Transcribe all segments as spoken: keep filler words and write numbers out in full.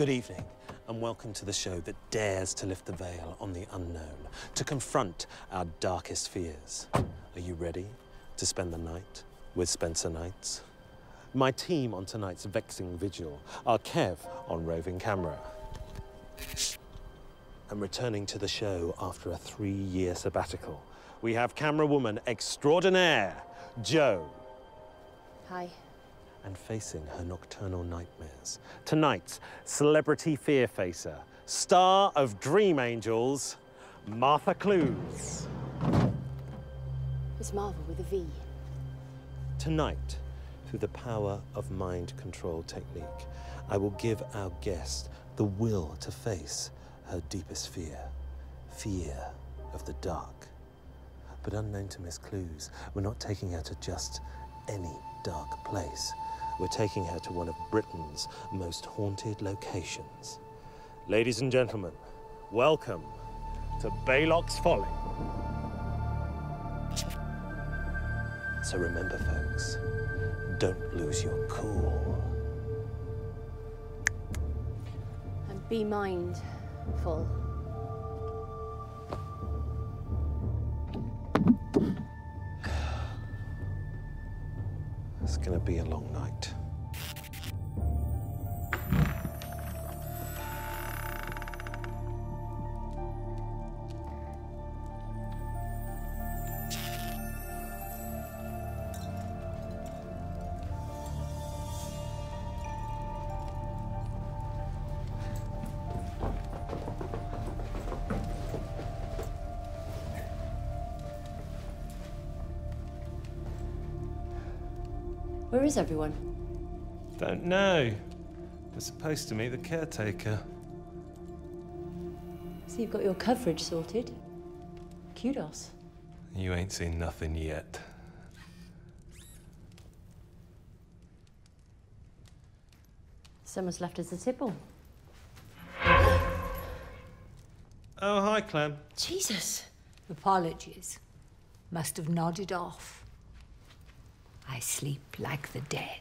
Good evening, and welcome to the show that dares to lift the veil on the unknown, to confront our darkest fears. Are you ready to spend the night with Spencer Knights? My team on tonight's vexing vigil are Kev on roving camera. And returning to the show after a three-year sabbatical, we have camera woman extraordinaire, Jo. Hi. And facing her nocturnal nightmares, tonight's celebrity fear-facer, star of Dream Angels, Martha Clues. It's Marva with a V. Tonight, through the power of mind control technique, I will give our guest the will to face her deepest fear, fear of the dark. But unknown to Miss Clues, we're not taking her to just any dark place. We're taking her to one of Britain's most haunted locations. Ladies and gentlemen, welcome to Baylock's Folly. So remember, folks, don't lose your cool. And be mindful. It's gonna be a long night. Where is everyone? Don't know. We're supposed to meet the caretaker. So you've got your coverage sorted. Kudos. You ain't seen nothing yet. Someone's left us a tipple. Oh, hi, Clem. Jesus. Apologies. Must have nodded off. I sleep like the dead.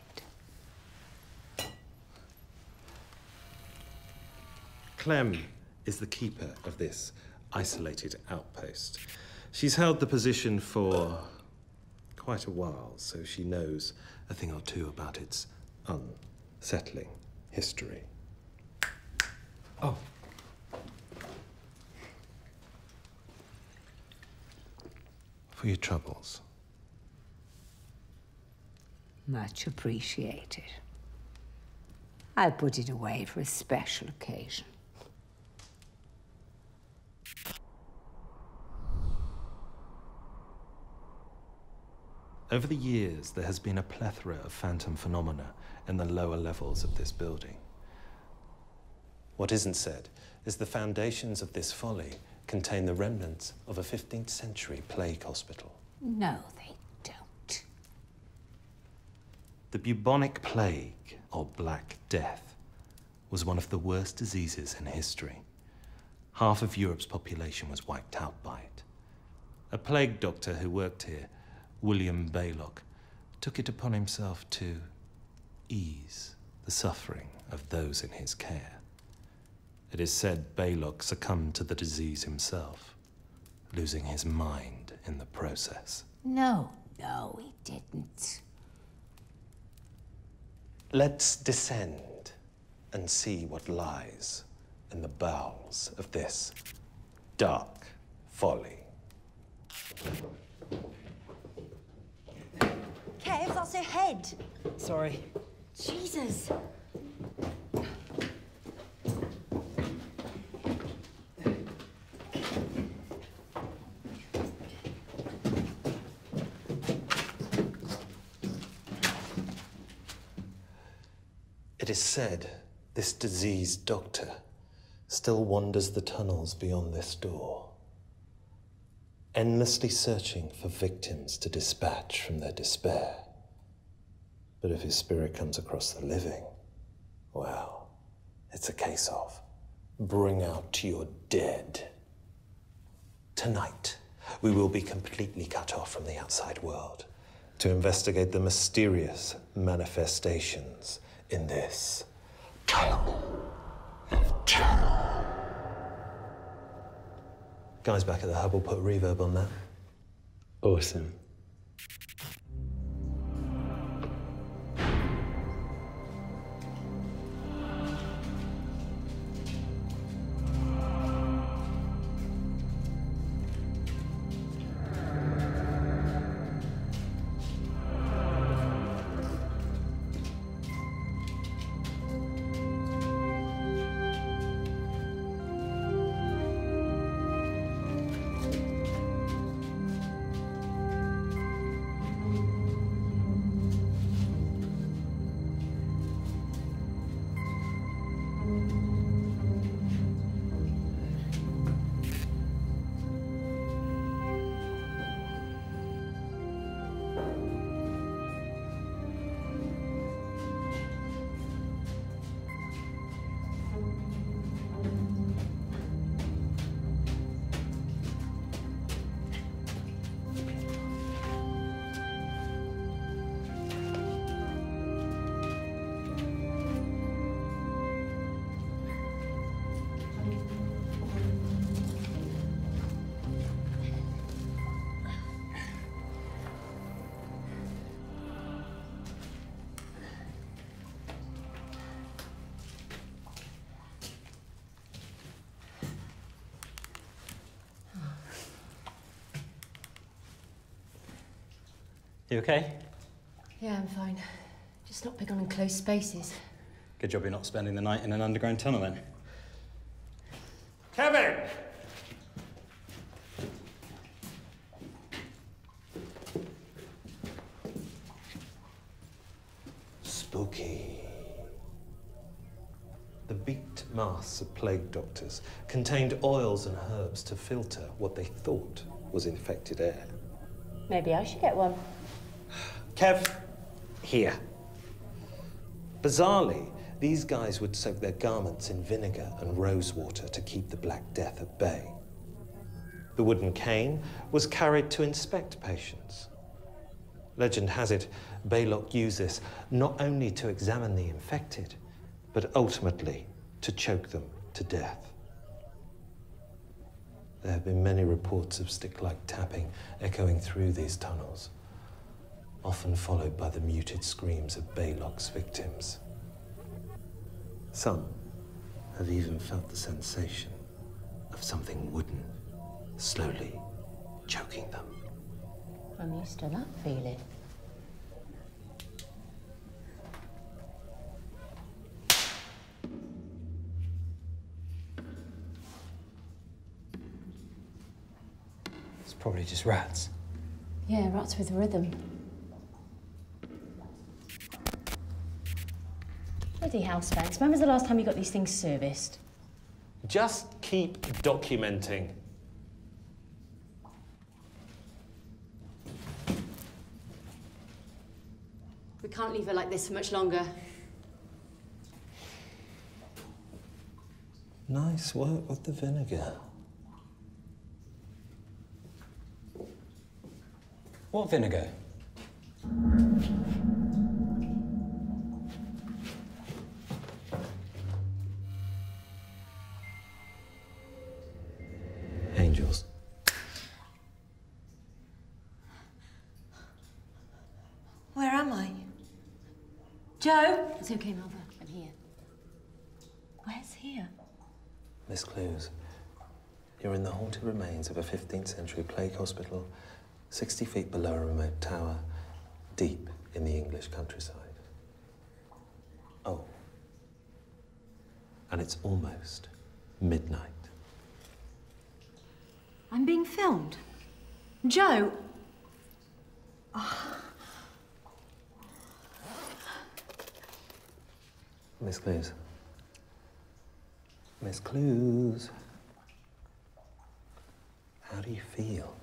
Clem is the keeper of this isolated outpost. She's held the position for quite a while, so she knows a thing or two about its unsettling history. Oh. For your troubles. Much appreciated. I'll put it away for a special occasion. Over the years, there has been a plethora of phantom phenomena in the lower levels of this building. What isn't said is the foundations of this folly contain the remnants of a fifteenth century plague hospital. No, they The bubonic plague, or Black Death, was one of the worst diseases in history. Half of Europe's population was wiped out by it. A plague doctor who worked here, William Baylock, took it upon himself to ease the suffering of those in his care. It is said Baylock succumbed to the disease himself, losing his mind in the process. No, no, he didn't. Let's descend and see what lies in the bowels of this dark folly. Kev, that's her head. Sorry. Jesus. It is said this diseased doctor still wanders the tunnels beyond this door, endlessly searching for victims to dispatch from their despair. But if his spirit comes across the living, well, it's a case of bring out your dead. Tonight, we will be completely cut off from the outside world to investigate the mysterious manifestations in this tunnel. Guys back at the hub will put reverb on that. Awesome. You okay? Yeah, I'm fine. Just not big on enclosed spaces. Good job you're not spending the night in an underground tunnel then. Kevin! Spooky. The beaked masks of plague doctors contained oils and herbs to filter what they thought was infected air. Maybe I should get one. Kev, here. Bizarrely, these guys would soak their garments in vinegar and rose water to keep the Black Death at bay. The wooden cane was carried to inspect patients. Legend has it, Baylock used this not only to examine the infected, but ultimately to choke them to death. There have been many reports of stick-like tapping echoing through these tunnels, often followed by the muted screams of Baylock's victims. Some have even felt the sensation of something wooden slowly choking them. I'm used to that feeling. It's probably just rats. Yeah, rats with rhythm. Bloody hell, Spence. When was the last time you got these things serviced? Just keep documenting. We can't leave her like this for much longer. Nice work with the vinegar. What vinegar? Angels. Where am I? Joe? It's okay, Marva. I'm here. Where's here? Miss Clues, you're in the haunted remains of a fifteenth century plague hospital, sixty feet below a remote tower, deep in the English countryside. Oh. And it's almost midnight. I'm being filmed. Joe! Oh. Miss Clues. Miss Clues. How do you feel?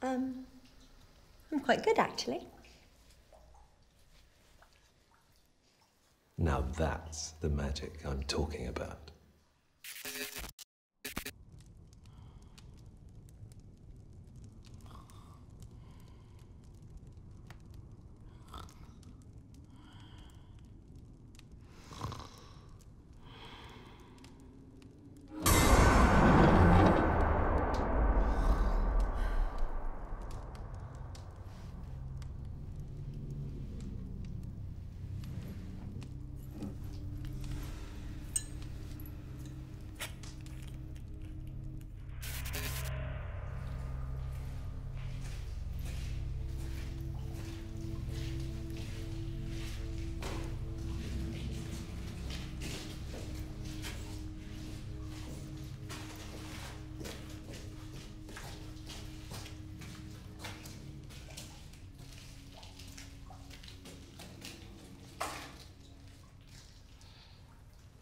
Um, I'm quite good, actually. Now that's the magic I'm talking about.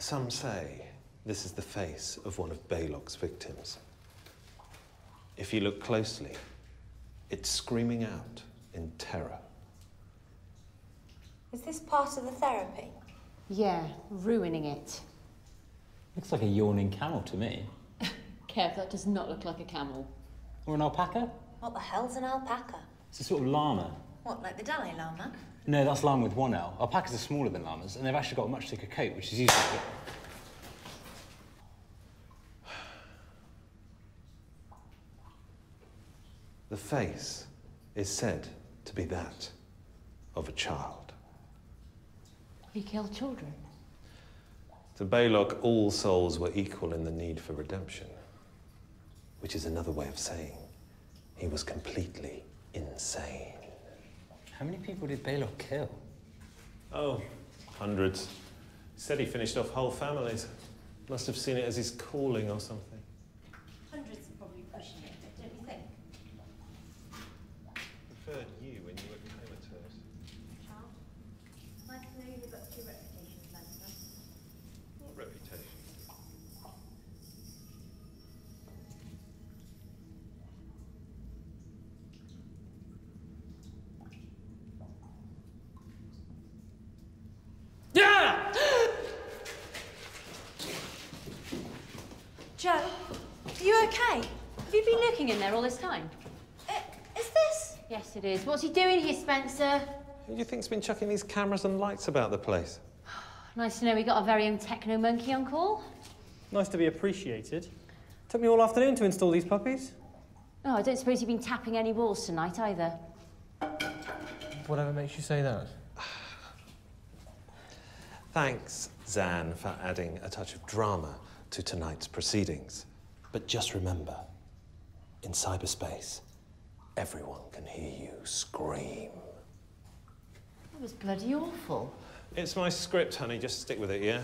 Some say this is the face of one of Baylock's victims. If you look closely, it's screaming out in terror. Is this part of the therapy? Yeah, ruining it. Looks like a yawning camel to me. Kev, that does not look like a camel. Or an alpaca? What the hell's an alpaca? It's a sort of llama. What, like the Dalai Lama? No, that's llama with one L. Alpacas are smaller than llamas, and they've actually got a much thicker coat, which is useful. The face is said to be that of a child. He killed children. To Baylock, all souls were equal in the need for redemption, which is another way of saying he was completely insane. How many people did Baylock kill? Oh, hundreds. He said he finished off whole families. Must have seen it as his calling or something. Hundreds are probably pushing it, don't you think? Preferred you when you were comatose. Child, I'd like to know you about your reputation, Spencer. What reputation? Yeah! Joe, are you okay? Have you been looking in there all this time? Yes, it is. What's he doing here, Spencer? Who do you think's been chucking these cameras and lights about the place? Nice to know we got our very own techno monkey on call. Nice to be appreciated. Took me all afternoon to install these puppies. Oh, I don't suppose you've been tapping any walls tonight either. Whatever makes you say that. Thanks, Zan, for adding a touch of drama to tonight's proceedings. But just remember, in cyberspace, everyone can hear you scream. That was bloody awful. It's my script, honey. Just stick with it, yeah?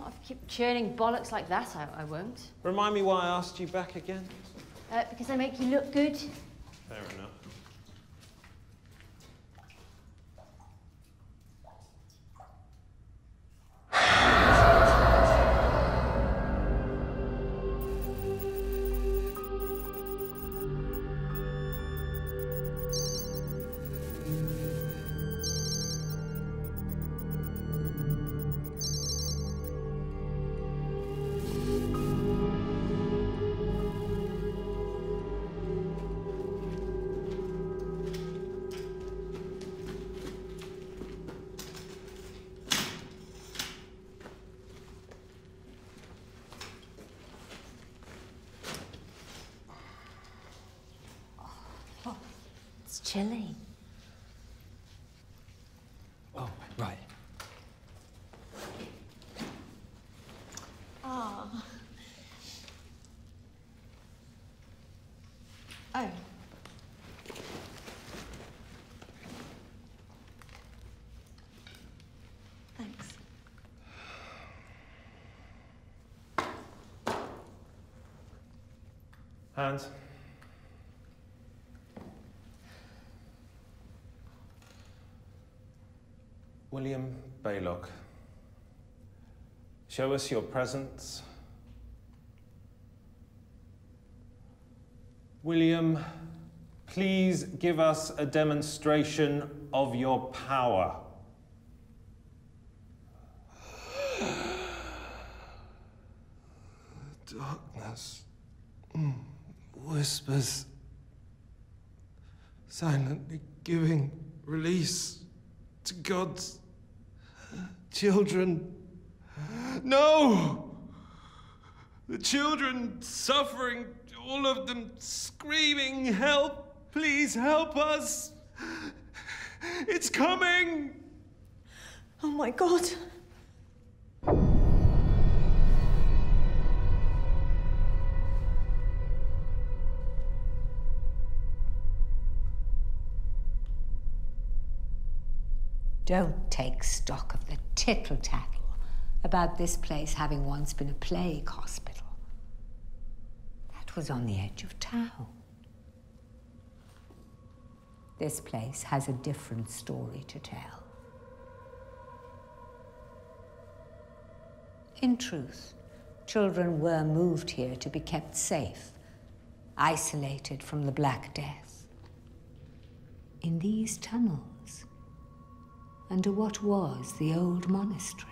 Not if you keep churning bollocks like that out, I, I won't. Remind me why I asked you back again. Uh, because I make you look good. Fair enough. It's chilly. Oh, right. Ah. Oh. Thanks. Hands. William Baylock, show us your presence. William, please give us a demonstration of your power. Darkness whispers, silently giving release to God's children. No! The children suffering, all of them screaming, help, please help us. It's coming! Oh my God. Don't take stock of the tittle-tattle about this place having once been a plague hospital. That was on the edge of town. This place has a different story to tell. In truth, children were moved here to be kept safe, isolated from the Black Death. In these tunnels, under what was the old monastery.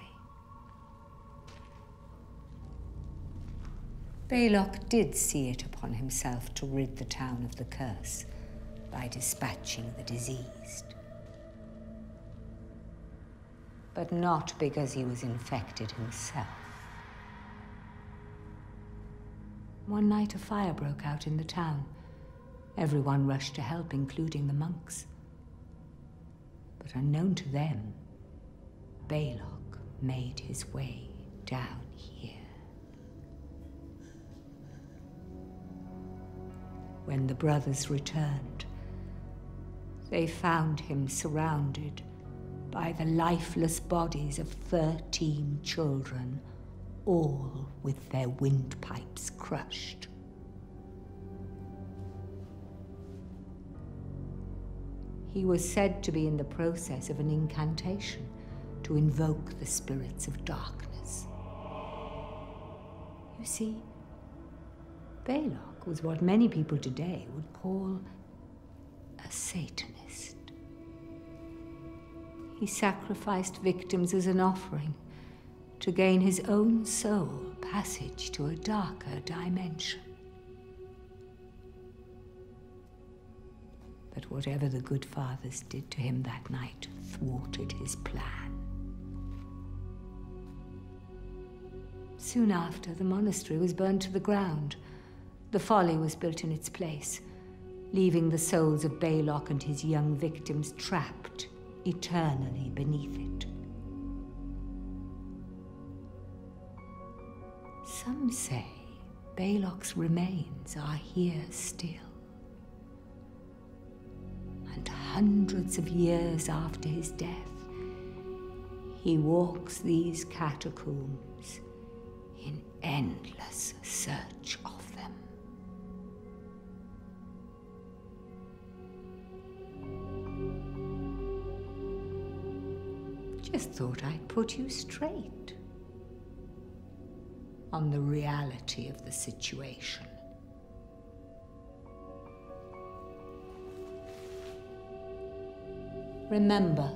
Baylock did see it upon himself to rid the town of the curse by dispatching the diseased. But not because he was infected himself. One night a fire broke out in the town. Everyone rushed to help, including the monks. But unknown to them, Baylock made his way down here. When the brothers returned, they found him surrounded by the lifeless bodies of thirteen children, all with their windpipes crushed. He was said to be in the process of an incantation to invoke the spirits of darkness. You see, Baylock was what many people today would call a Satanist. He sacrificed victims as an offering to gain his own soul passage to a darker dimension. But whatever the good fathers did to him that night thwarted his plan. Soon after, the monastery was burned to the ground. The folly was built in its place, leaving the souls of Baylock and his young victims trapped eternally beneath it. Some say Baylock's remains are here still. And hundreds of years after his death, he walks these catacombs in endless search of them. Just thought I'd put you straight on the reality of the situation. Remember,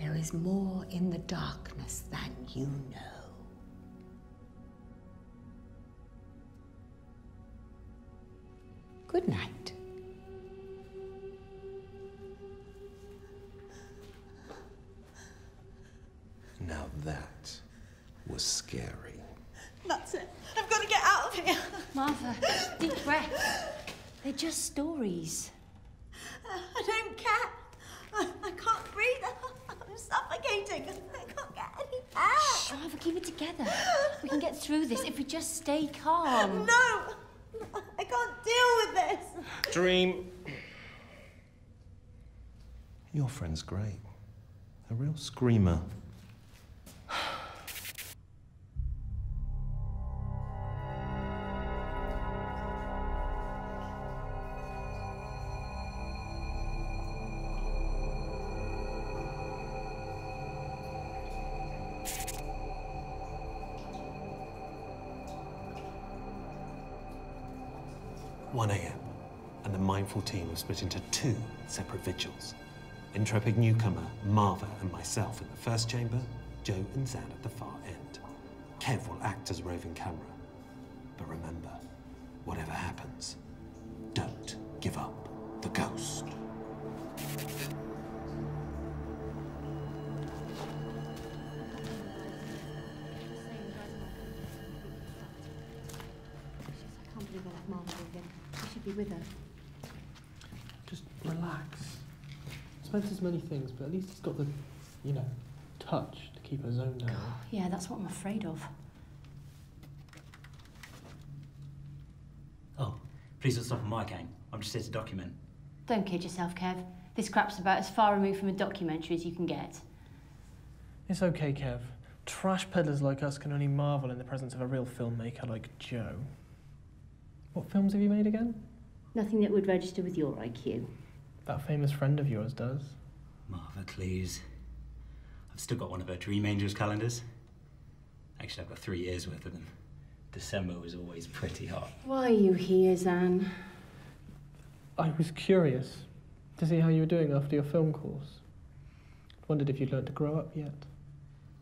there is more in the darkness than you know. Good night. Now that was scary. That's it. I've got to get out of here. Martha, deep breath. They're just stories. Uh, I don't care. I, I can't breathe. I'm suffocating. I can't get any air. Shh, Martha, keep it together. We can get through this if we just stay calm. No! I can't deal with this. Dream. Your friend's great. A real screamer. one A M, and the mindful team was split into two separate vigils. Intrepid newcomer Marva and myself in the first chamber, Joe and Zan at the far end. Kev will act as roving camera. But remember, whatever happens, don't give up the ghost. I can't believe I left Marva again. She should be with her. Just relax. Spencer's many things, but at least he's got the, you know, touch. Keep her zone down. Oh, yeah, that's what I'm afraid of. Oh, please don't stop on my game. I'm just here to document. Don't kid yourself, Kev. This crap's about as far removed from a documentary as you can get. It's okay, Kev. Trash peddlers like us can only marvel in the presence of a real filmmaker like Joe. What films have you made again? Nothing that would register with your I Q. That famous friend of yours does. Martha Clues. I've still got one of her Dream Angels calendars. Actually, I've got three years worth of them. December was always pretty hot. Why are you here, Zan? I was curious to see how you were doing after your film course. Wondered if you'd learned to grow up yet.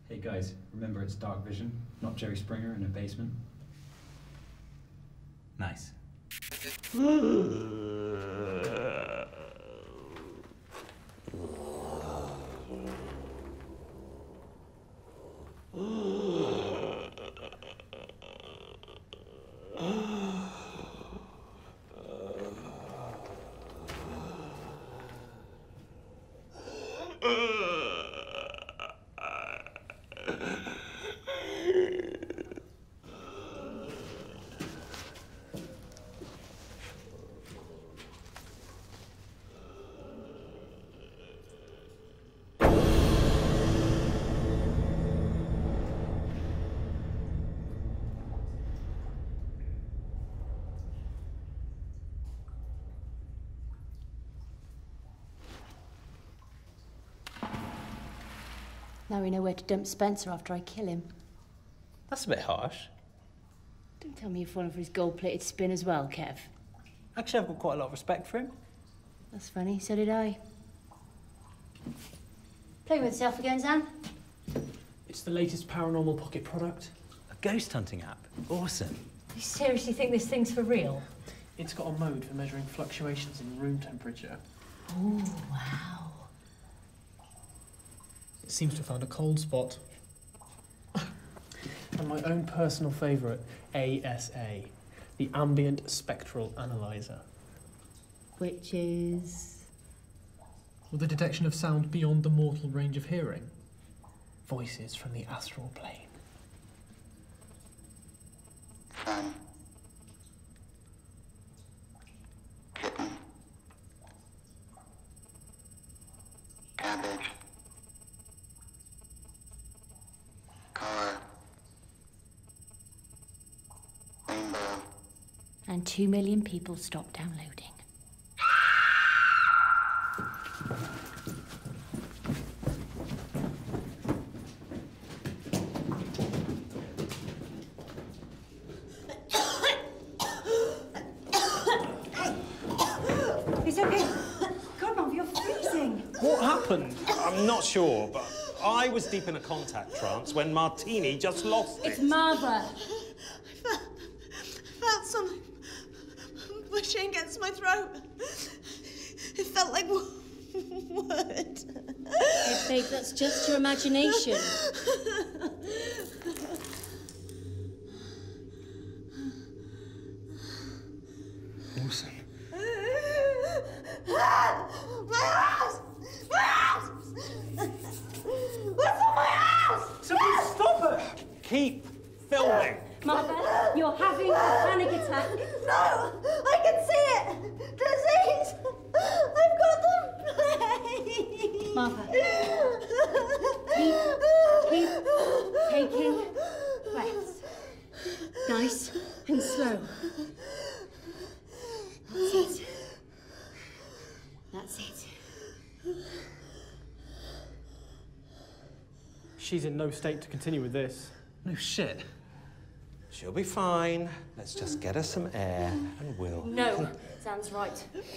Hey guys, remember it's Dark Vision, not Jerry Springer in a basement. Nice. Now we know where to dump Spencer after I kill him. That's a bit harsh. Don't tell me you've fallen for his gold-plated spin as well, Kev. Actually, I've got quite a lot of respect for him. That's funny, so did I. Play with yourself again, Zan. It's the latest paranormal pocket product. A ghost hunting app? Awesome. You seriously think this thing's for real? It's got a mode for measuring fluctuations in room temperature. Oh, wow. It seems to have found a cold spot. And my own personal favourite, A S A, the Ambient Spectral Analyzer. Which is? Well, the detection of sound beyond the mortal range of hearing. Voices from the astral plane. And two million people stop downloading. It's okay. God, Mom, you're freezing. What happened? I'm not sure, but I was deep in a contact trance when Martini just lost it. It's Marva. Pushing against my throat. It felt like wood. Hey, babe, that's just your imagination. Awesome. Ah, my house! My house! What's on my house? Somebody stop it! Keep filming. Martha, you're having a panic attack. No! I can see it! Disease! I've got the plague! Martha, keep, keep taking breaths. Nice and slow. That's it. That's it. She's in no state to continue with this. No shit. She'll be fine. Let's just get her some air and we'll... No, Zan's right.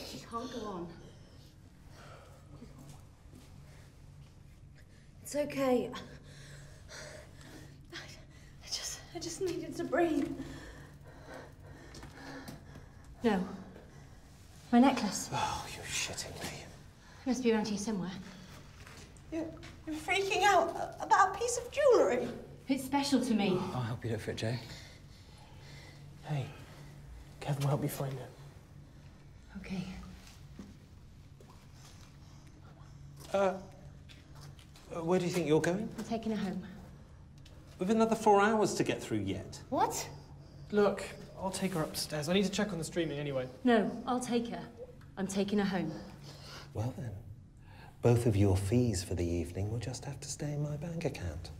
She can't go on. It's okay. I, I just... I just needed to breathe. No. My necklace. Oh, you're shitting me. It must be around here somewhere. You're, you're freaking out about a piece of jewellery. It's special to me. I'll help you look for it, Jay. Hey, Kevin will help me find it. Okay. Uh, where do you think you're going? I'm taking her home. We've another four hours to get through yet. What? Look, I'll take her upstairs. I need to check on the streaming anyway. No, I'll take her. I'm taking her home. Well then, both of your fees for the evening will just have to stay in my bank account.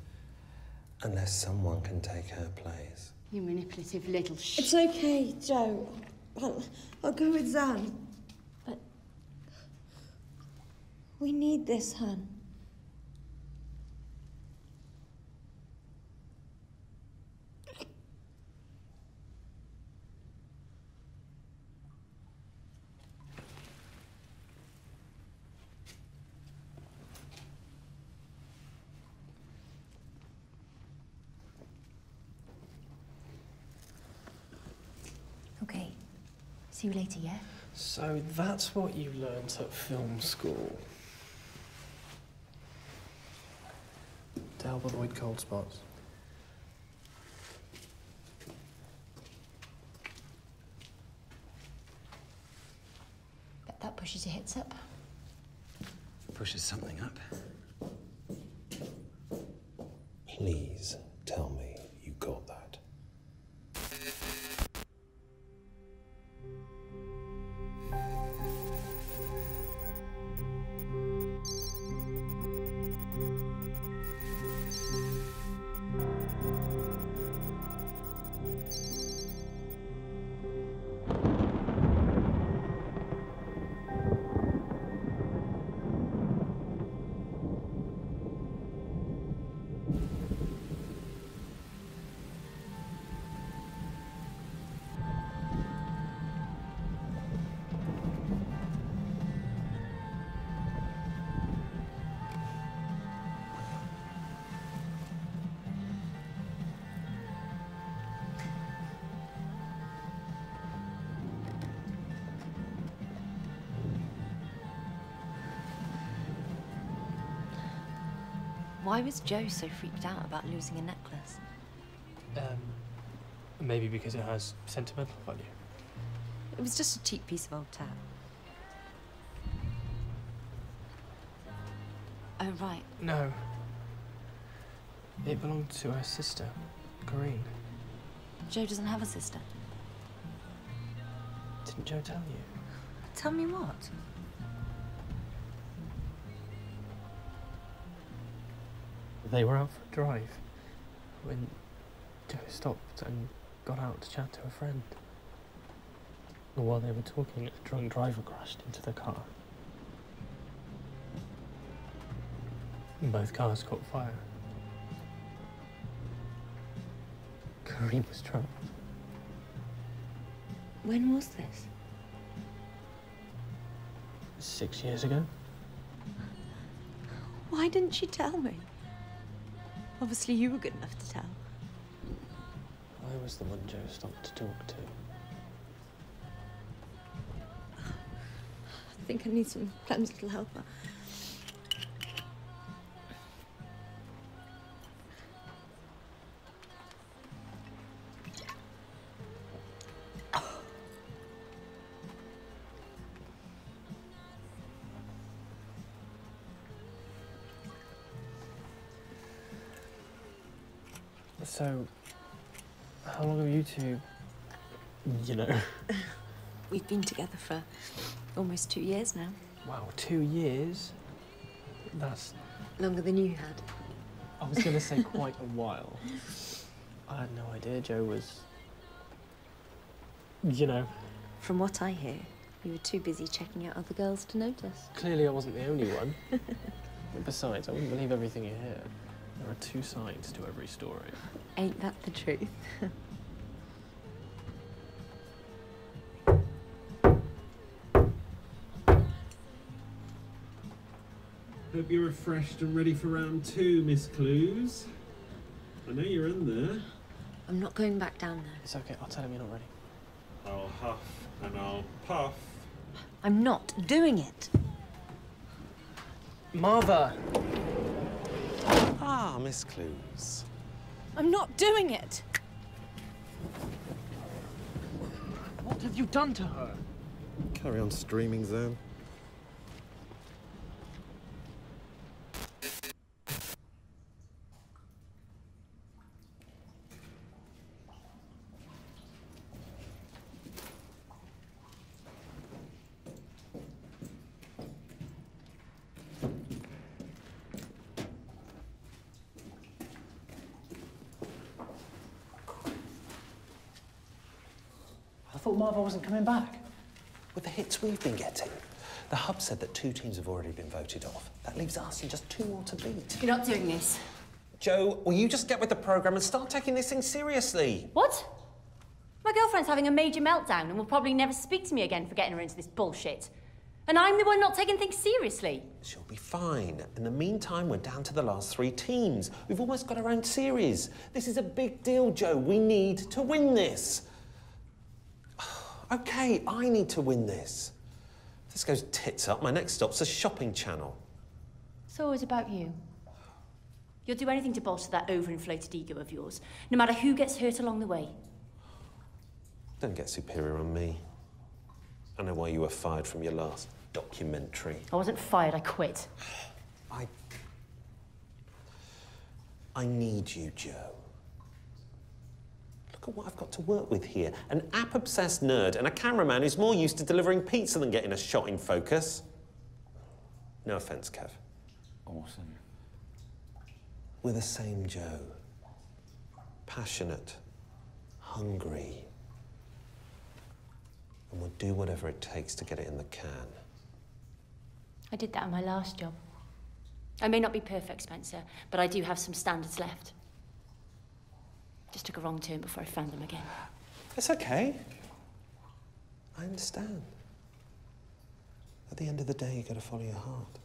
Unless someone can take her place. You manipulative little sh... It's okay, Joe. I'll, I'll go with Zan. But... we need this, hun. See you later, yeah? So that's what you learned at film school. To help avoid cold spots. Bet that pushes your hits up. Pushes something up. Please tell me you got that. Why was Joe so freaked out about losing a necklace? Um, maybe because it has sentimental value. It was just a cheap piece of old tap. Oh, right. No. It belonged to her sister, Corrine. Joe doesn't have a sister. Didn't Joe tell you? Tell me what? They were out for a drive when Joe stopped and got out to chat to a friend. And while they were talking, a drunk driver crashed into the car. And both cars caught fire. Corrine was trapped. When was this? Six years ago. Why didn't she tell me? Obviously, you were good enough to tell. I was the one Joe stopped to talk to. I think I need some Clem's little helper. So, how long have you two, you know? We've been together for almost two years now. Wow, two years? That's... longer than you had. I was going to say quite a while. I had no idea Joe was... you know. From what I hear, you were too busy checking out other girls to notice. Clearly I wasn't the only one. Besides, I wouldn't believe everything you hear. There are two sides to every story. Ain't that the truth? Hope you're refreshed and ready for round two, Miss Clues. I know you're in there. I'm not going back down there. It's okay, I'll tell him you're not ready. I'll huff and I'll puff. I'm not doing it. Marva! Ah, Miss Clues. I'm not doing it! What have you done to her? Carry on streaming, Zan. Marva wasn't coming back. With the hits we've been getting, the hub said that two teams have already been voted off. That leaves us in just two more to beat. You're not doing this. Joe, will you just get with the programme and start taking this thing seriously? What? My girlfriend's having a major meltdown and will probably never speak to me again for getting her into this bullshit. And I'm the one not taking things seriously. She'll be fine. In the meantime, we're down to the last three teams. We've almost got our own series. This is a big deal, Joe. We need to win this. OK, I need to win this. If this goes tits up, my next stop's a shopping channel. It's always about you. You'll do anything to bolster that overinflated ego of yours, no matter who gets hurt along the way. Don't get superior on me. I know why you were fired from your last documentary. I wasn't fired, I quit. I... I need you, Joe. Look at what I've got to work with here. An app-obsessed nerd and a cameraman who's more used to delivering pizza than getting a shot in focus. No offense, Kev. Awesome. We're the same, Joe. Passionate. Hungry. And we'll do whatever it takes to get it in the can. I did that on my last job. I may not be perfect, Spencer, but I do have some standards left. Just took a wrong turn before I found them again. That's okay. I understand. At the end of the day, you've got to follow your heart.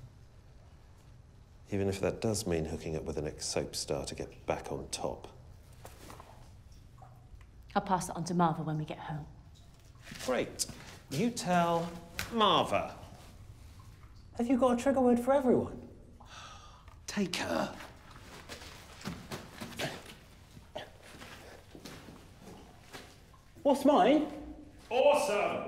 Even if that does mean hooking up with an ex-soap star to get back on top. I'll pass that on to Marva when we get home. Great. You tell Marva. Have you got a trigger word for everyone? Take her. What's mine? Awesome!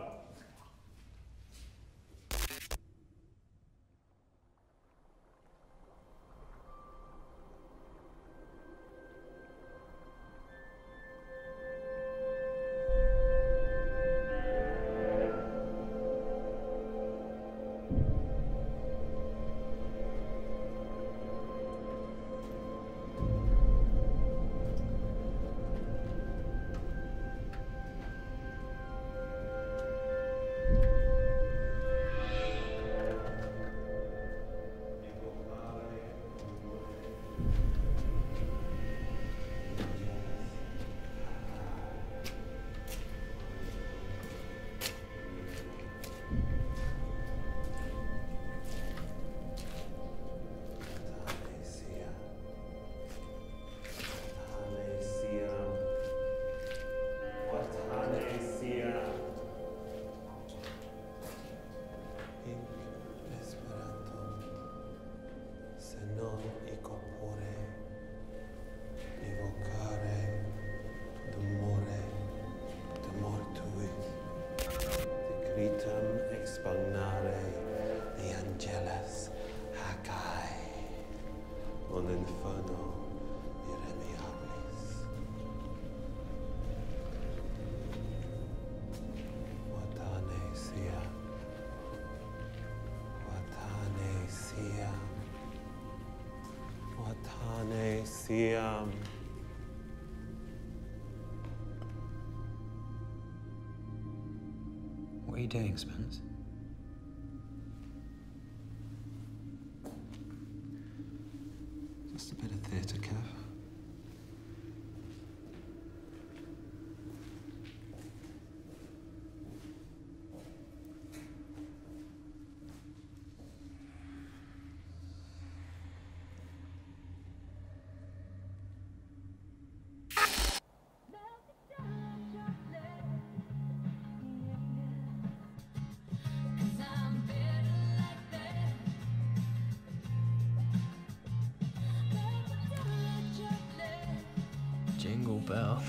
The, um... What are you doing, Spence? Just a bit of theatre, Kev. Bell.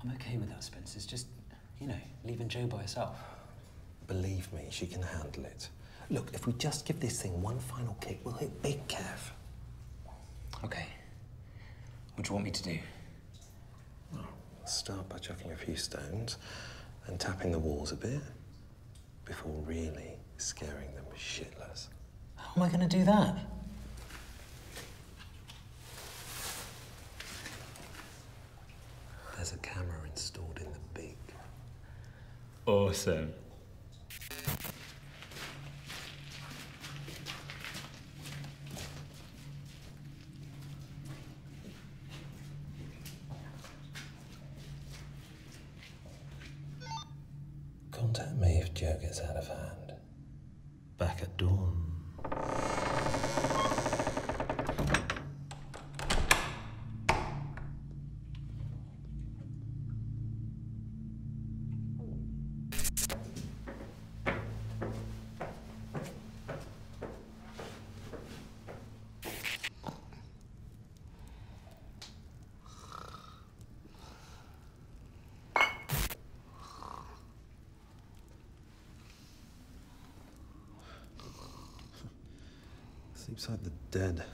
I'm okay with that, Spencer. It's just, you know, leaving Jo by herself. Believe me, she can handle it. Look, if we just give this thing one final kick, we'll hit big, Kev. Okay. What do you want me to do? Start by chucking a few stones and tapping the walls a bit before really scaring them shitless. How am I going to do that? There's a camera installed in the beak. Awesome. Contact me if Joe gets out of hand. back at dawn. Sleeps like the dead.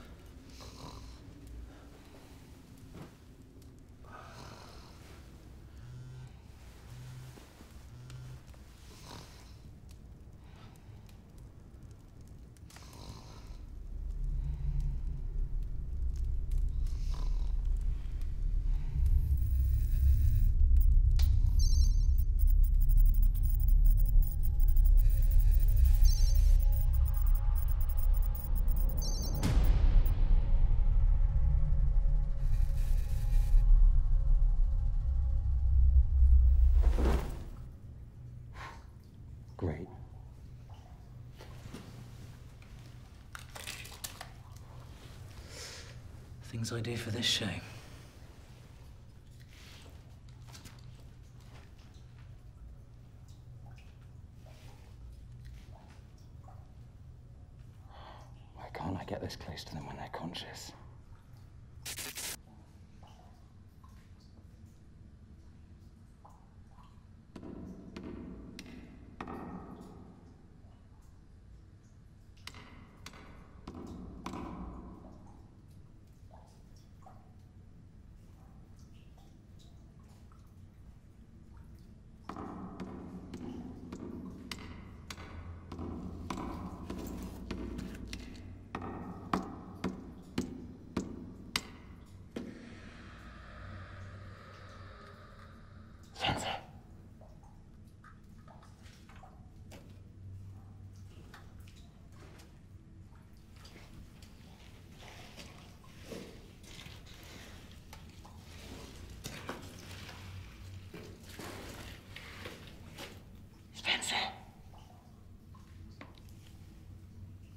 Great. Things I do for this show. Why can't I get this close to them when they're conscious?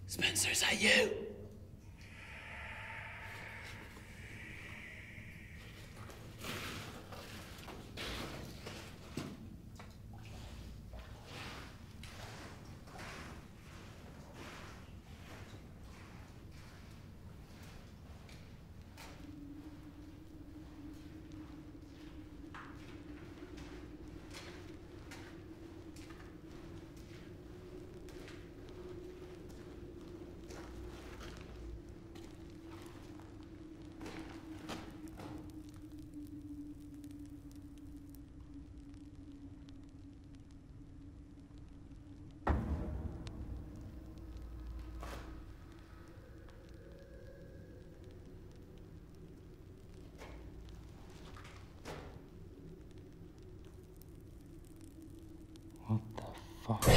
Spencer, is that you? What the fuck?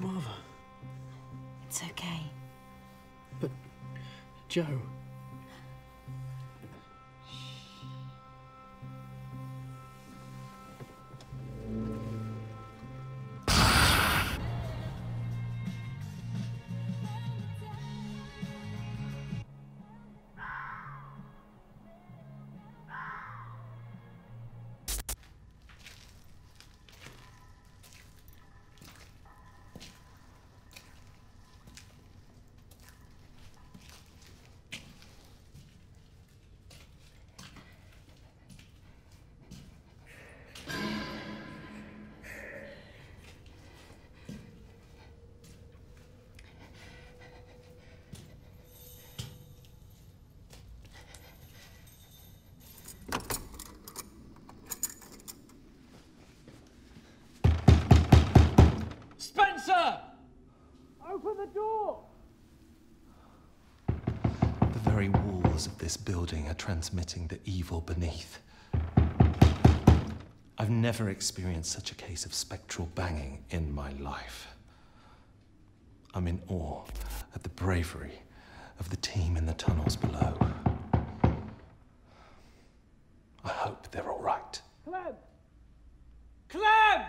Marva. It's okay. But... Joe... Spencer! Open the door! The very walls of this building are transmitting the evil beneath. I've never experienced such a case of spectral banging in my life. I'm in awe at the bravery of the team in the tunnels below. I hope they're all right. Clem! Clem!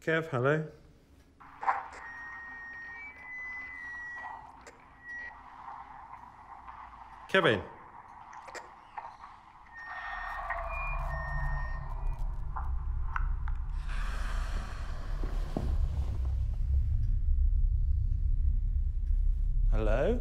Kev, hello. Kevin. Hello?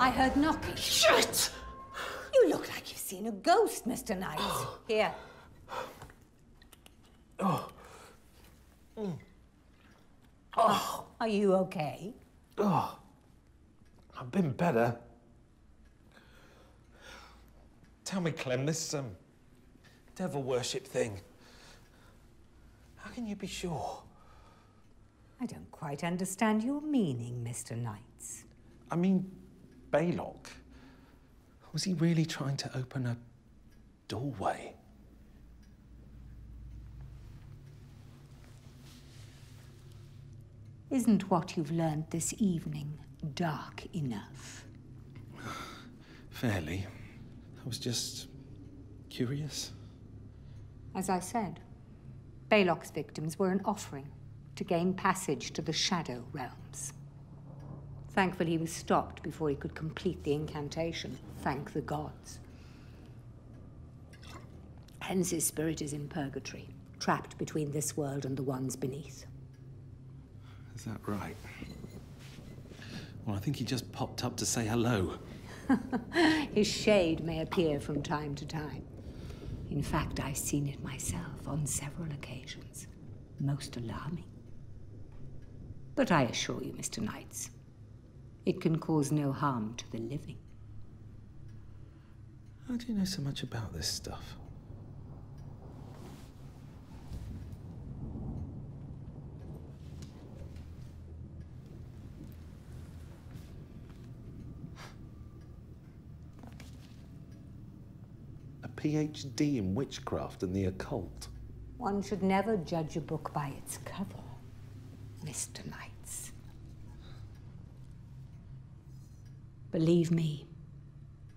I heard knocking. Shit! You look like you've seen a ghost, Mister Knights. Here. Oh. Mm. Oh. Are you okay? Oh. I've been better. Tell me, Clem, this um, devil worship thing. How can you be sure? I don't quite understand your meaning, Mister Knights. I mean, Baylock. Was he really trying to open a doorway? Isn't what you've learned this evening dark enough? Fairly. I was just curious. As I said, Baylock's victims were an offering to gain passage to the shadow realms. Thankfully, he was stopped before he could complete the incantation. Thank the gods. Hence, his spirit is in purgatory, trapped between this world and the ones beneath. Is that right? Well, I think he just popped up to say hello. His shade may appear from time to time. In fact, I've seen it myself on several occasions. Most alarming. But I assure you, Mister Knights, it can cause no harm to the living. How do you know so much about this stuff? P H D in witchcraft and the occult. One should never judge a book by its cover, Mister Knights. Believe me,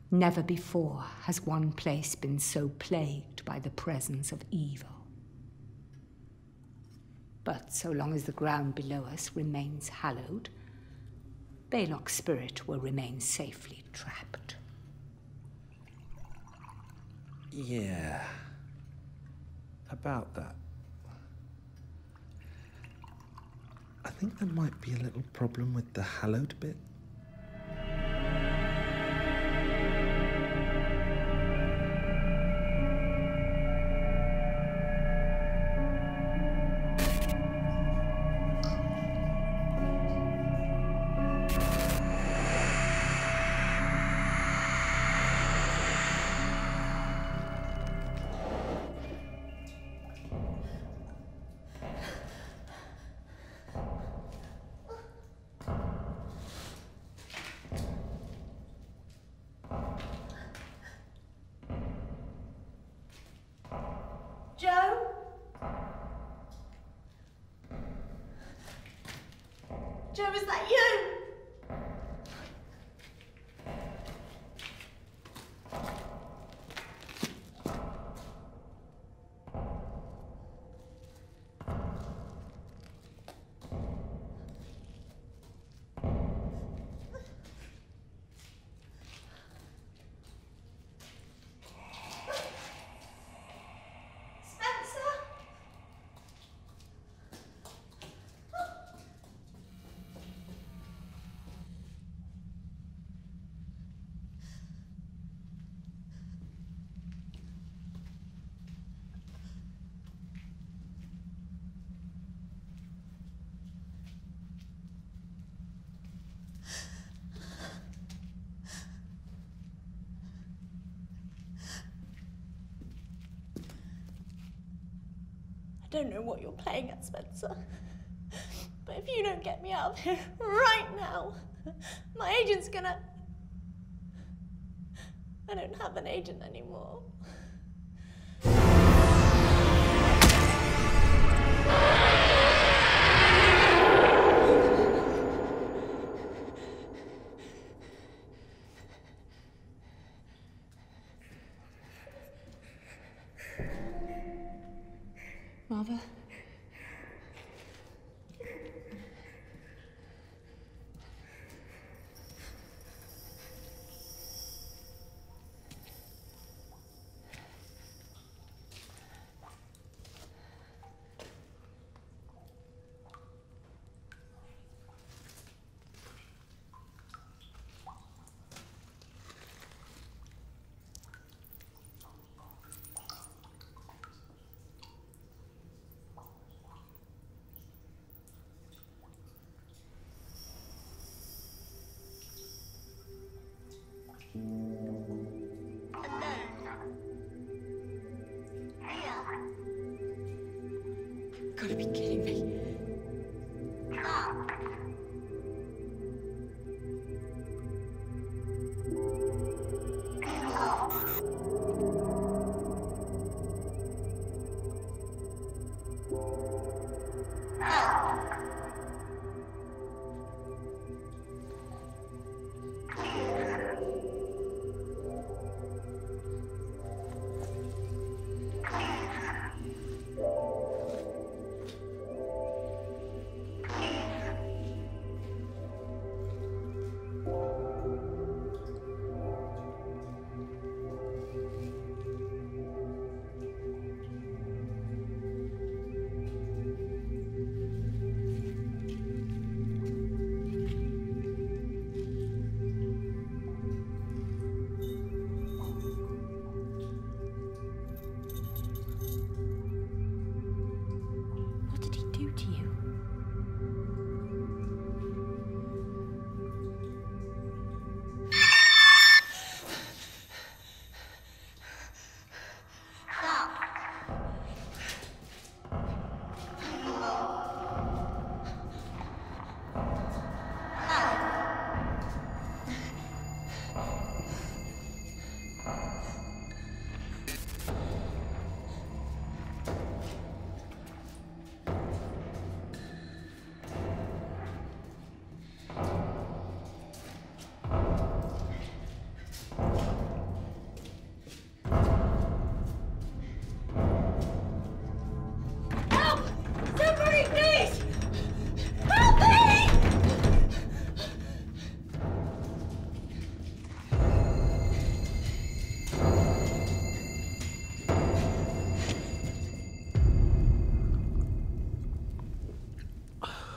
never before has one place been so plagued by the presence of evil. But so long as the ground below us remains hallowed, Baylock's spirit will remain safely trapped. Yeah, about that. I think there might be a little problem with the hallowed bit. I don't know what you're playing at, Spencer, but if you don't get me out of here right now, my agent's gonna... I don't have an agent anymore. Marva? Gotta be kidding me.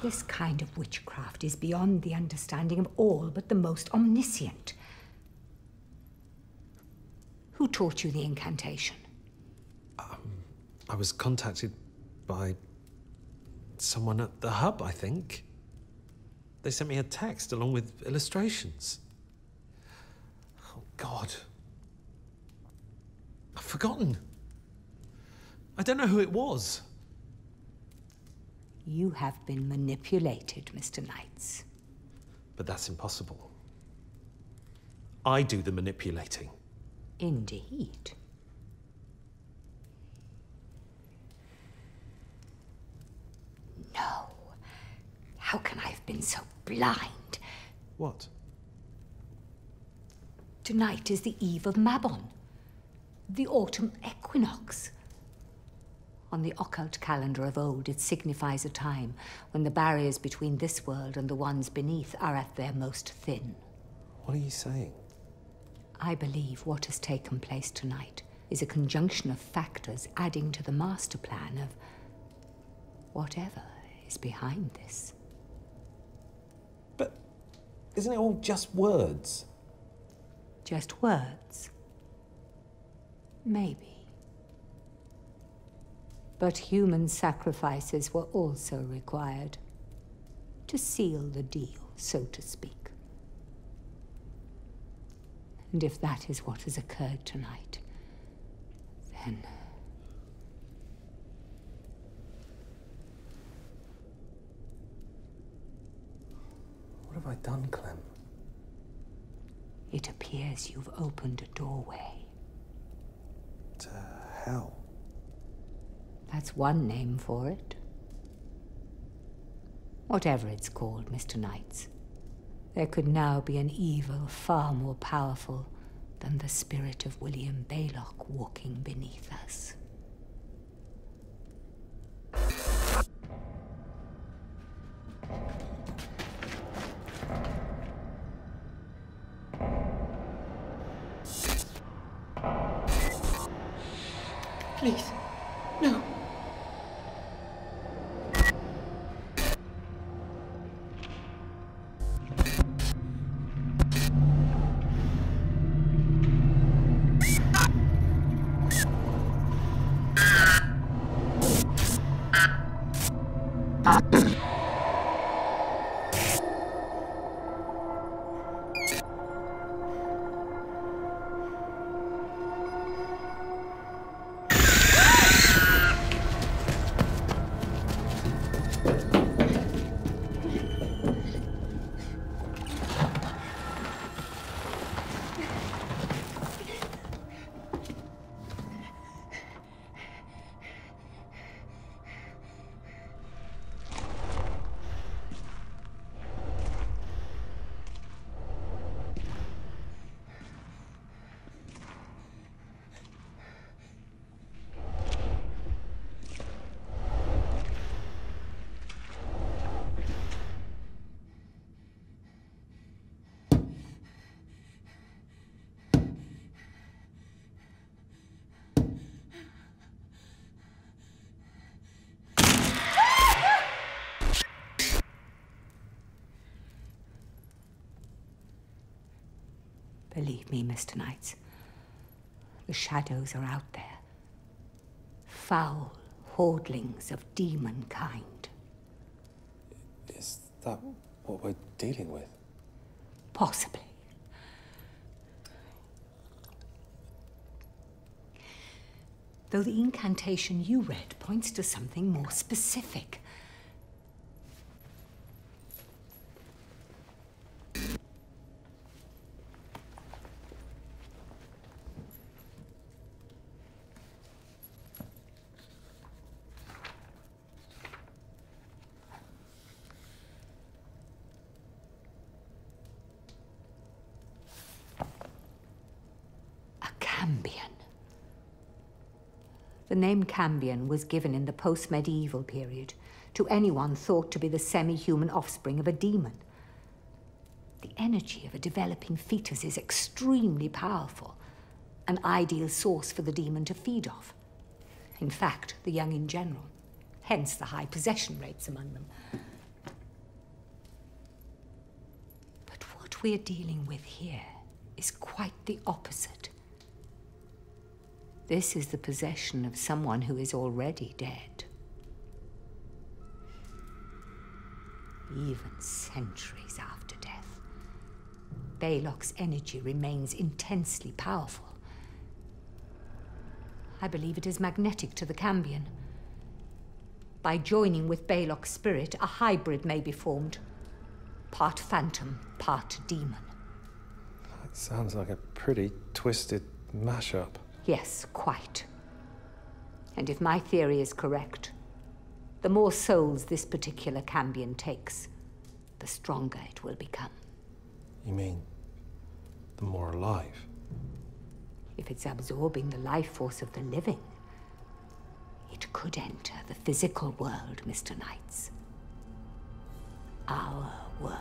This kind of witchcraft is beyond the understanding of all but the most omniscient. Who taught you the incantation? Um, I was contacted by someone at the hub, I think. They sent me a text along with illustrations. Oh, God. I've forgotten. I don't know who it was. You have been manipulated, Mister Knights. But that's impossible. I do the manipulating. Indeed. No. How can I have been so blind? What? Tonight is the eve of Mabon, the autumn equinox. On the occult calendar of old, it signifies a time when the barriers between this world and the ones beneath are at their most thin. What are you saying? I believe what has taken place tonight is a conjunction of factors adding to the master plan of whatever is behind this. But isn't it all just words? Just words? Maybe. But human sacrifices were also required to seal the deal, so to speak. And if that is what has occurred tonight, then... What have I done, Clem? It appears you've opened a doorway. To hell. That's one name for it. Whatever it's called, Mister Knights, there could now be an evil far more powerful than the spirit of William Baylock walking beneath us. Please. Believe me, Mister Knights, the shadows are out there. Foul hoardlings of demon kind. Is that what we're dealing with? Possibly. Though the incantation you read points to something more specific. The name Cambion was given in the post-medieval period to anyone thought to be the semi-human offspring of a demon. The energy of a developing fetus is extremely powerful, an ideal source for the demon to feed off. In fact, the young in general, hence the high possession rates among them. what we're dealing with here is quite the opposite. This is the possession of someone who is already dead. Even centuries after death, Baylock's energy remains intensely powerful. I believe it is magnetic to the Cambion. By joining with Baylock's spirit, a hybrid may be formed. Part phantom, part demon. That sounds like a pretty twisted mashup. Yes, quite. And if my theory is correct, the more souls this particular Cambion takes, the stronger it will become. You mean, the more alive? If it's absorbing the life force of the living, it could enter the physical world, Mister Knights. Our world.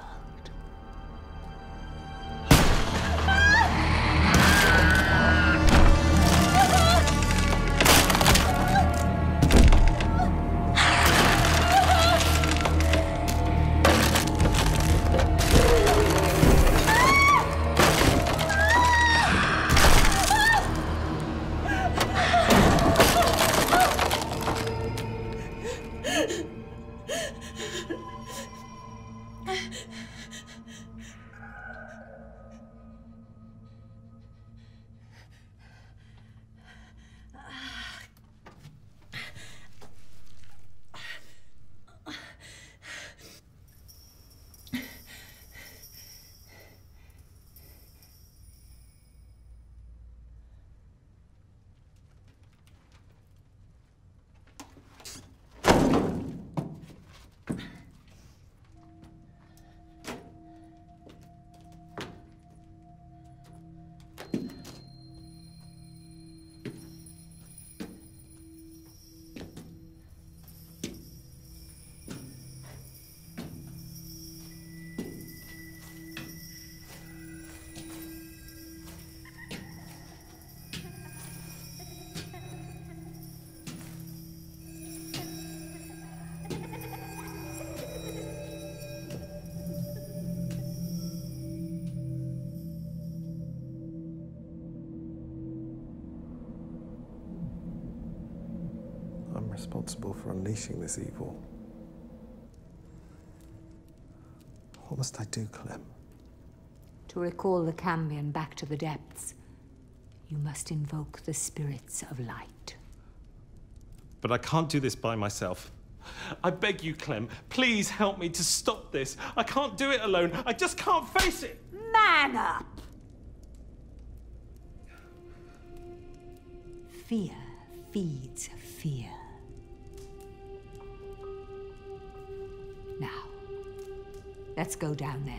Responsible for unleashing this evil. What must I do, Clem? To recall the Cambion back to the depths, you must invoke the spirits of light. But I can't do this by myself. I beg you, Clem, please help me to stop this. I can't do it alone. I just can't face it. Man up! Fear feeds fear. Now, let's go down there.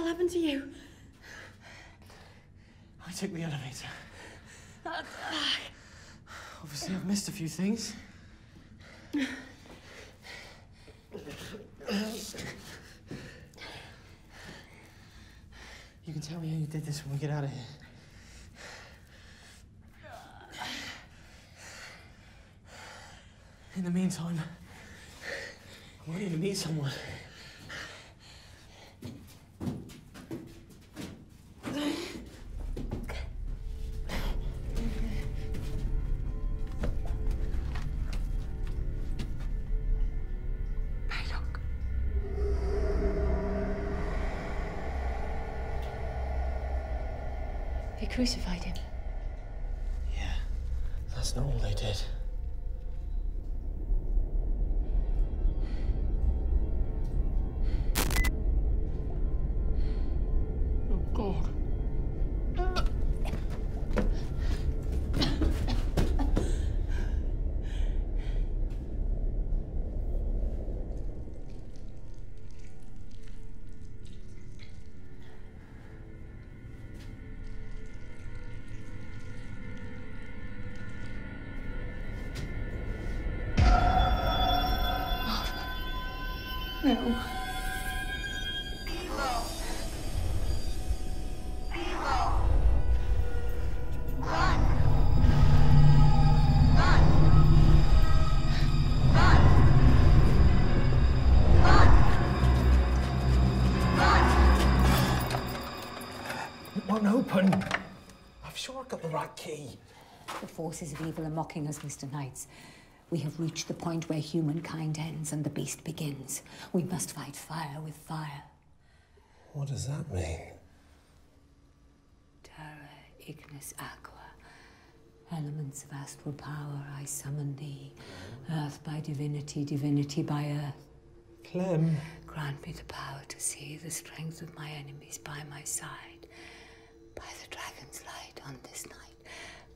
What happened to you? I took the elevator. Uh, Obviously, I've missed a few things. You can tell me how you did this when we get out of here. In the meantime, I want you to meet someone. crucified him. Yeah, that's not all they did. Open. I'm sure I got the right key. The forces of evil are mocking us, Mister Knights. We have reached the point where humankind ends and the beast begins. We must fight fire with fire. What does that mean? Terra Ignis Aqua. Elements of astral power, I summon thee. Earth by divinity, divinity by earth. Clem. Grant me the power to see the strength of my enemies by my side. By the dragon's light on this night,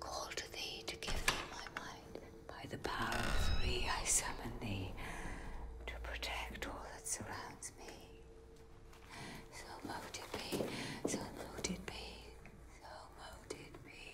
call to thee to give thee my mind. By the power of three, I summon thee to protect all that surrounds me. So mote it be, so mote it be, so mote it be.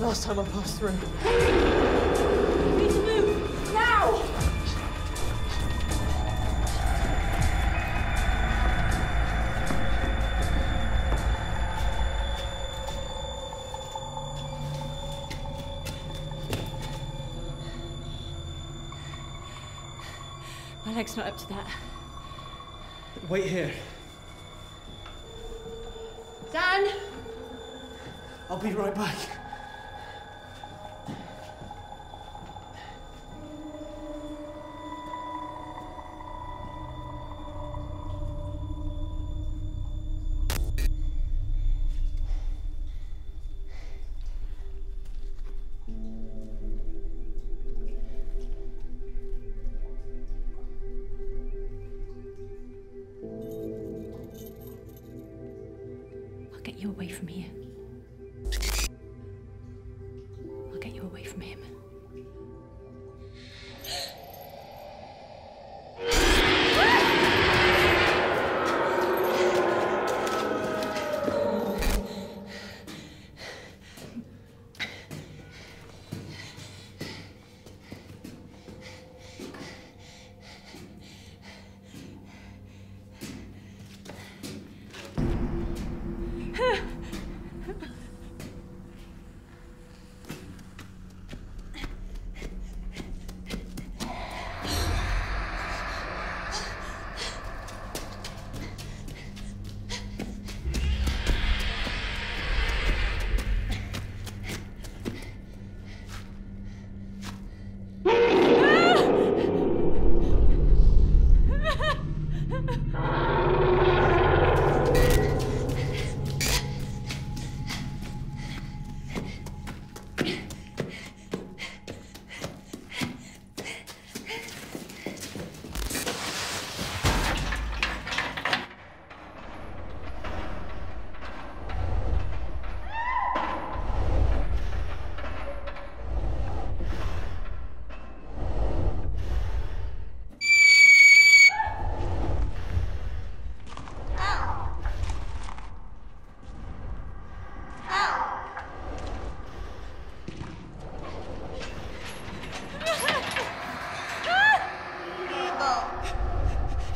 Last time I passed through. We need to move now. My leg's not up to that. Wait here. Dan. I'll be right back.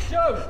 Joe!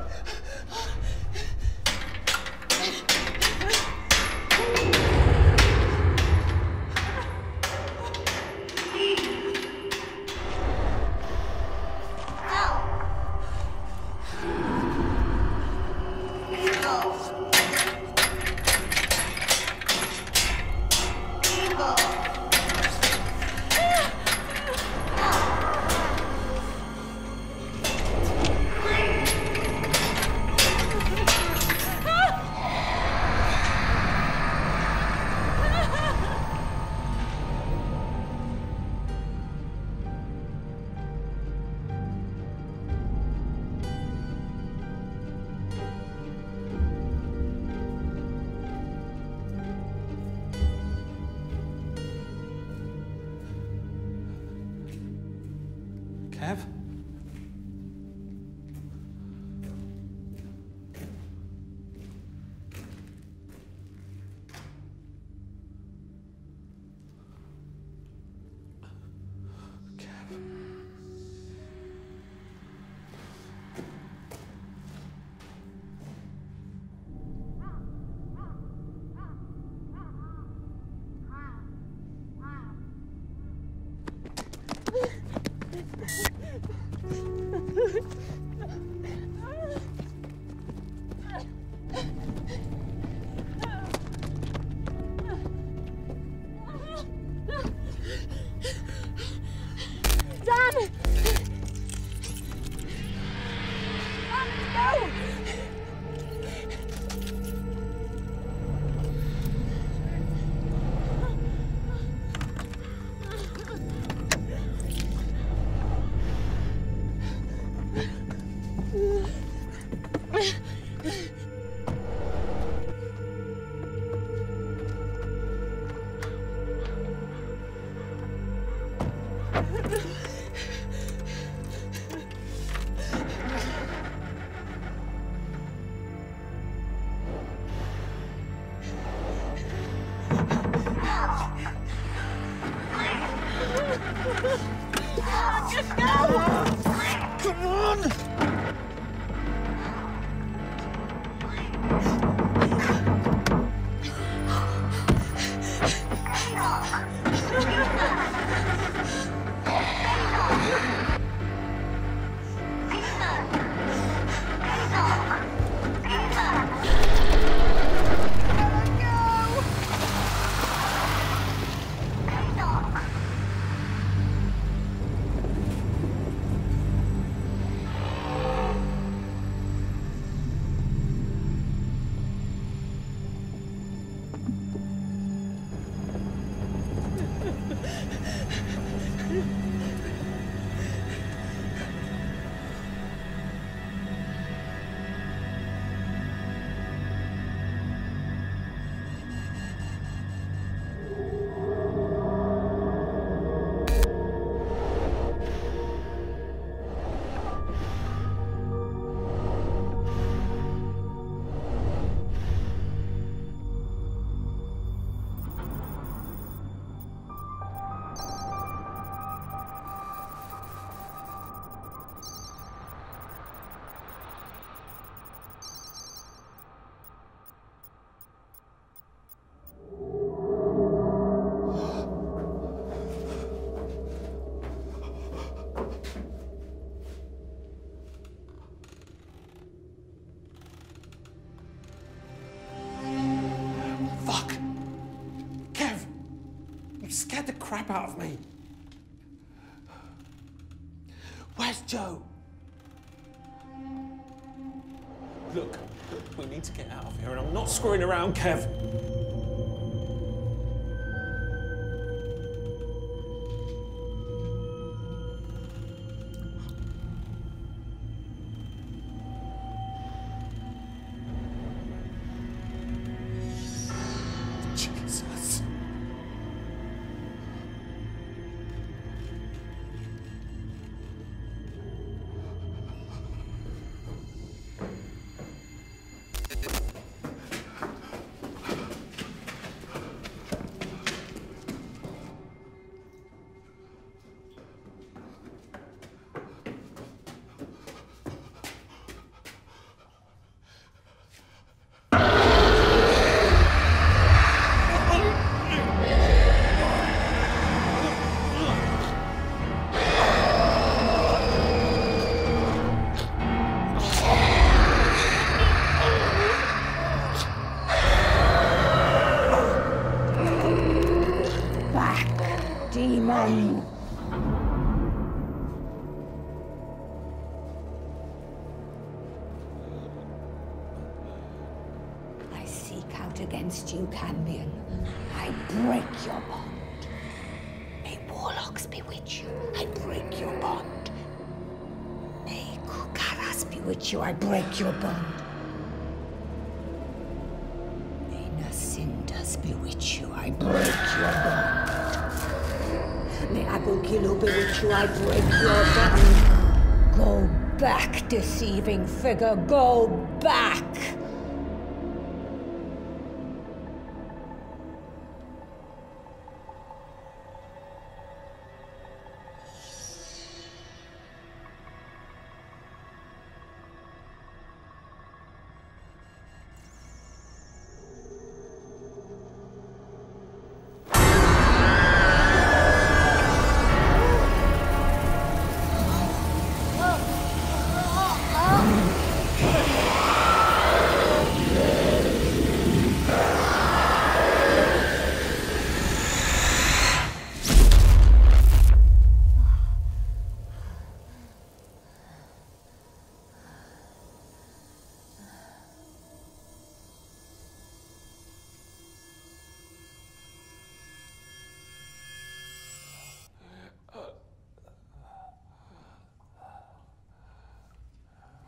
Crap out of me. Where's Joe? Look, we need to get out of here, and I'm not screwing around, Kev. Mabon! I seek out against you, Cambion. I break your bond. May warlocks bewitch you. I break your bond. May Kukaras bewitch you. I break your bond. Bewitch you, I break your bond. May Abukilo bewitch you, I break your bond. Go back, deceiving figure, go back!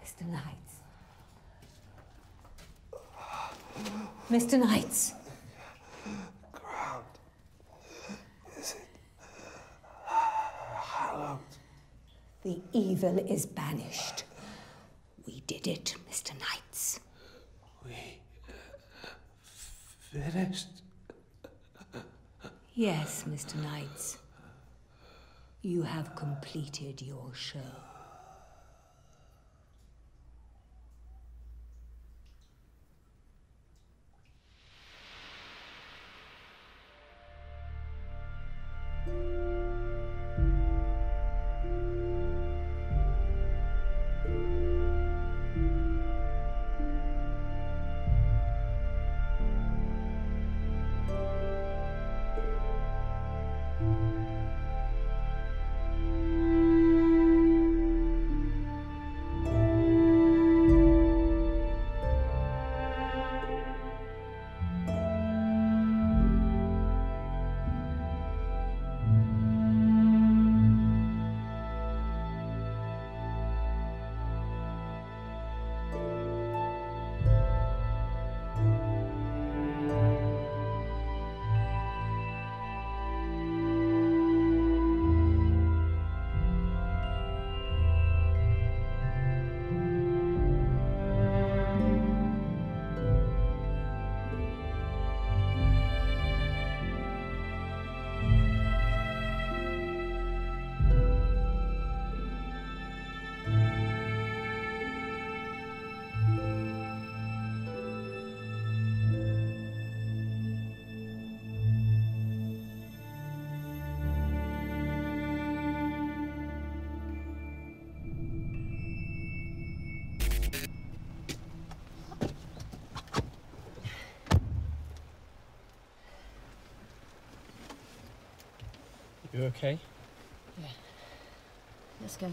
Mister Knights. Mister Knights. Ground. Is it hallowed? The evil is banished. We did it, Mister Knights. We finished? Yes, Mister Knights. You have completed your show. You okay? Yeah. Let's go.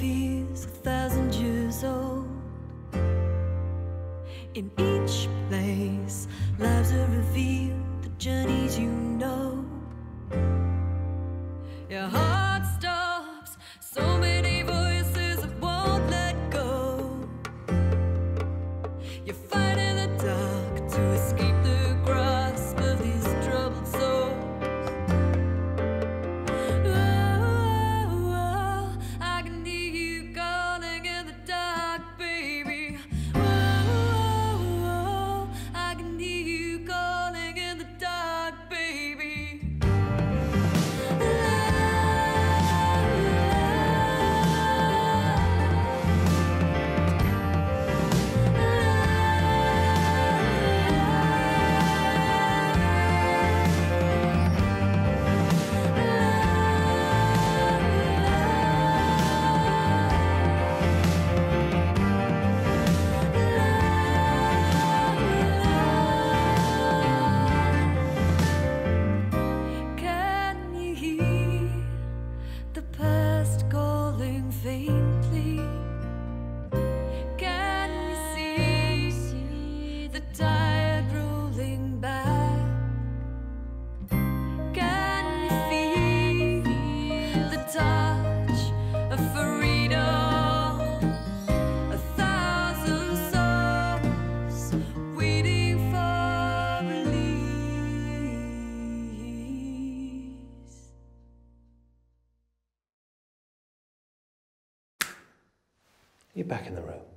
geographies a thousand years old. In each place, lives are revealed, the journeys you know. Your heart stops, so many voices that won't let go. You fight in the dark to escape the grasp of these troubled souls. Oh, oh, I can hear you calling in the dark, baby. Oh, oh, I can hear you calling in the dark, baby. Can you hear the past calling faintly? Can you see the tide rolling back? Can you feel the touch of freedom? A thousand souls waiting for release. You're back in the room.